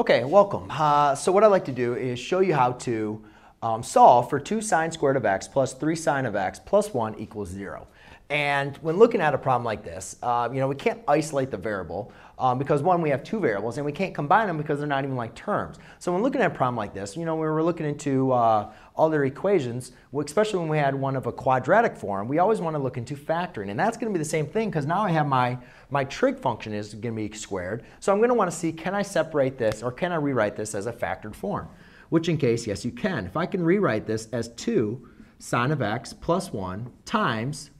Okay, welcome. So what I'd like to do is show you how to solve for 2 sine squared of x plus 3 sine of x plus 1 equals 0. And when looking at a problem like this, we can't isolate the variable because, one, we have 2 variables, and we can't combine them because they're not even like terms. So when looking at a problem like this, when we're looking into other equations, especially when we had one of a quadratic form, we always want to look into factoring. And that's going to be the same thing because now I have my trig function is going to be squared. So I'm going to want to see, can I separate this, or can I rewrite this as a factored form? Which in case, yes, you can. If I can rewrite this as 2 sine of x plus 1 times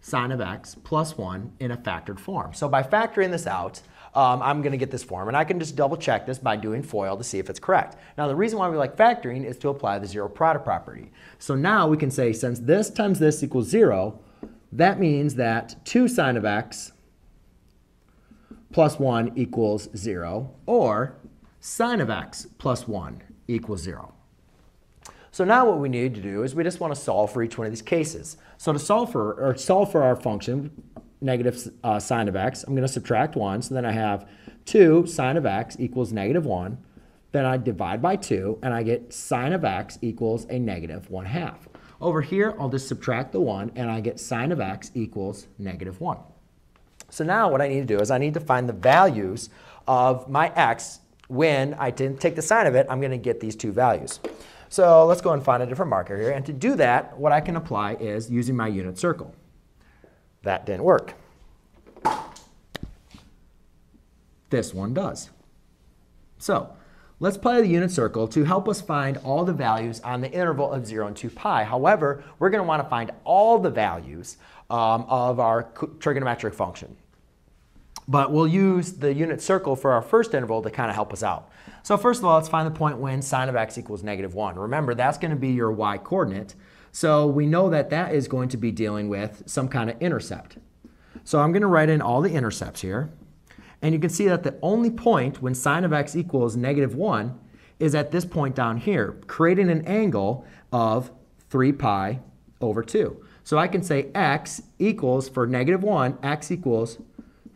sine of x plus 1 in a factored form. So by factoring this out, I'm going to get this form. And I can just double check this by doing FOIL to see if it's correct. Now, the reason why we like factoring is to apply the zero product property. So now we can say, since this times this equals 0, that means that 2 sine of x plus 1 equals 0, or sine of x plus 1 equals 0. So now what we need to do is we just want to solve for each one of these cases. So to solve for our function, negative sine of x, I'm going to subtract 1. So then I have 2 sine of x equals negative 1. Then I divide by 2, and I get sine of x equals a negative 1/2. Over here, I'll just subtract the 1, and I get sine of x equals negative 1. So now what I need to do is I need to find the values of my x. When I take the sine of it, I'm going to get these 2 values. So let's go and find a different marker here. And to do that, what I can apply is using my unit circle. That didn't work. This one does. So let's apply the unit circle to help us find all the values on the interval of 0 and 2 pi. However, we're going to want to find all the values of our trigonometric function. But we'll use the unit circle for our first interval to kind of help us out. So first of all, let's find the point when sine of x equals negative 1. Remember, that's going to be your y coordinate. So we know that that is going to be dealing with some kind of intercept. So I'm going to write in all the intercepts here. And you can see that the only point when sine of x equals negative 1 is at this point down here, creating an angle of 3 pi over 2. So I can say x equals, for negative 1, x equals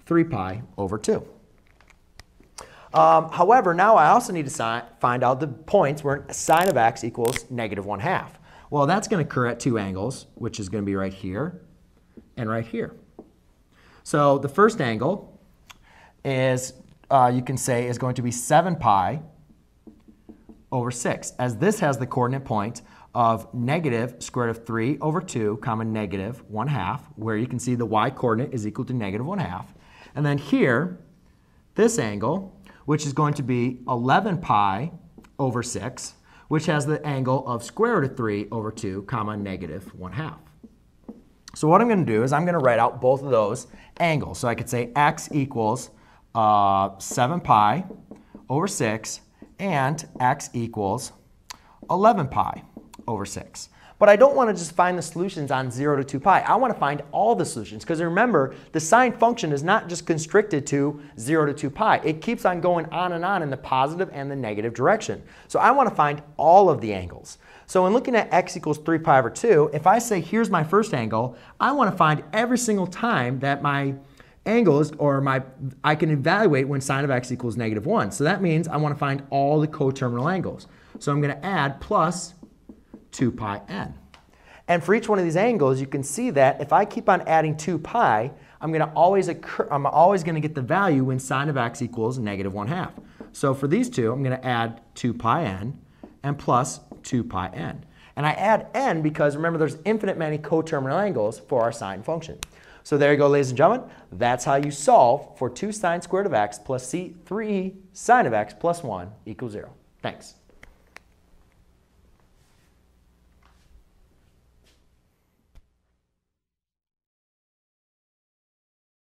3 pi over 2. However, now I also need to find out the points where sine of x equals negative 1/2. Well, that's going to occur at 2 angles, which is going to be right here and right here. So the first angle is, you can say, is going to be 7 pi over 6, as this has the coordinate point of negative square root of 3 over 2 comma negative 1/2, where you can see the y coordinate is equal to negative 1/2. And then here, this angle, which is going to be 11 pi over 6, which has the angle of square root of 3 over 2 comma negative 1/2. So what I'm going to do is I'm going to write out both of those angles. So I could say x equals 7 pi over 6 and x equals 11 pi over 6. But I don't want to just find the solutions on 0 to 2 pi. I want to find all the solutions. Because remember, the sine function is not just constricted to 0 to 2 pi. It keeps on going on and on in the positive and the negative direction. So I want to find all of the angles. So when looking at x equals 3 pi over 2, if I say here's my first angle, I want to find every single time that my angles, or I can evaluate when sine of x equals negative 1. So that means I want to find all the coterminal angles. So I'm going to add plus 2 pi n. And for each one of these angles, you can see that if I keep on adding 2 pi, I'm always going to get the value when sine of x equals negative 1/2. So for these two, I'm going to add 2 pi n and plus 2 pi n. And I add n because, remember, there's infinite many coterminal angles for our sine function. So there you go, ladies and gentlemen. That's how you solve for 2 sine squared of x plus 3 sine of x plus 1 equals 0. Thanks.